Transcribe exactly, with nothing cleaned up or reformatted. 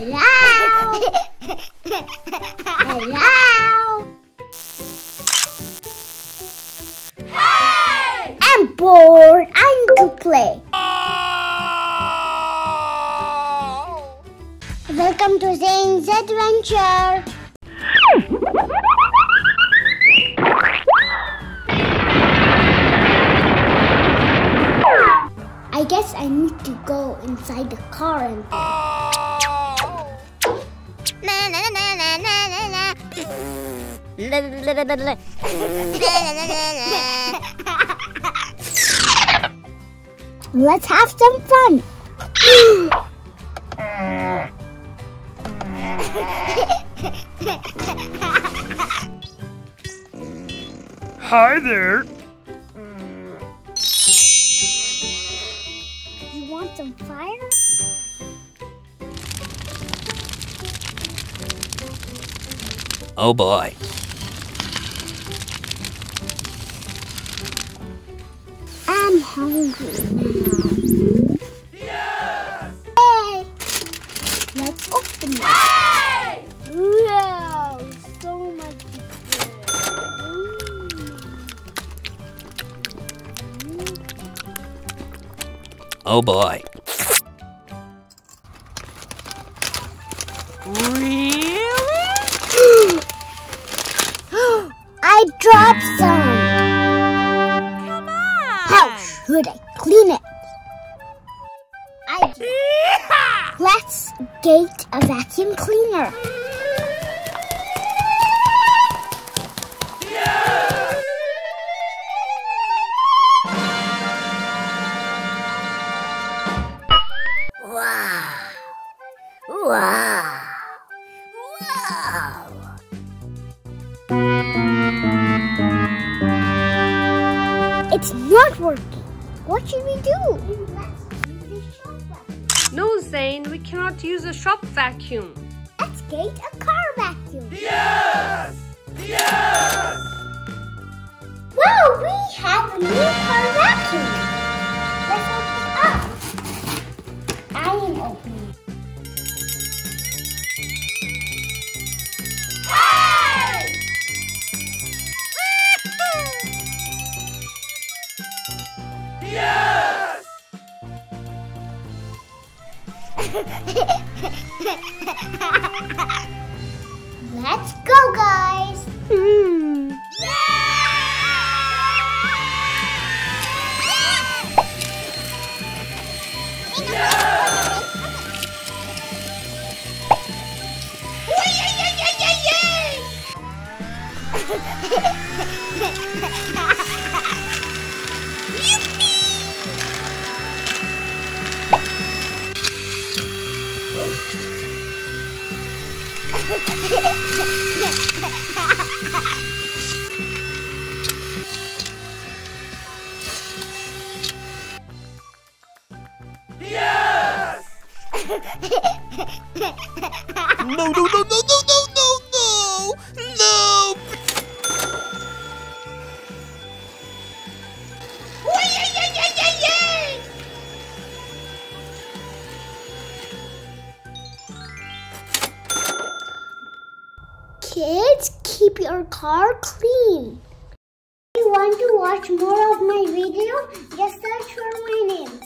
Hello. Hello. Hey! I'm bored. I need to play. Oh. Welcome to Zaynn's Adventure. I guess I need to go inside the car and... Let's have some fun! Hi there! Want some fire? Oh boy. I'm hungry now. Yes! Hey! Let's open it. Hey! Wow, so much food. Oh boy. Really? I dropped some. Come on. How should I clean it? I do. Yeah. Let's get a vacuum cleaner. Wow! Wow! It's not working. What should we do? Let's use the shop vacuum. No, Zaynn, we cannot use a shop vacuum. Let's get a car vacuum. Yes! Yes! Wow, we have a new car vacuum. Let's open it up. I am opening it. Yes! Let's go, guys! Mm. Yeah! Yeah! Yes! No, no, no, no, no, no, no, no, no! Kids, keep your car clean. If you want to watch more of my video, just search for my name.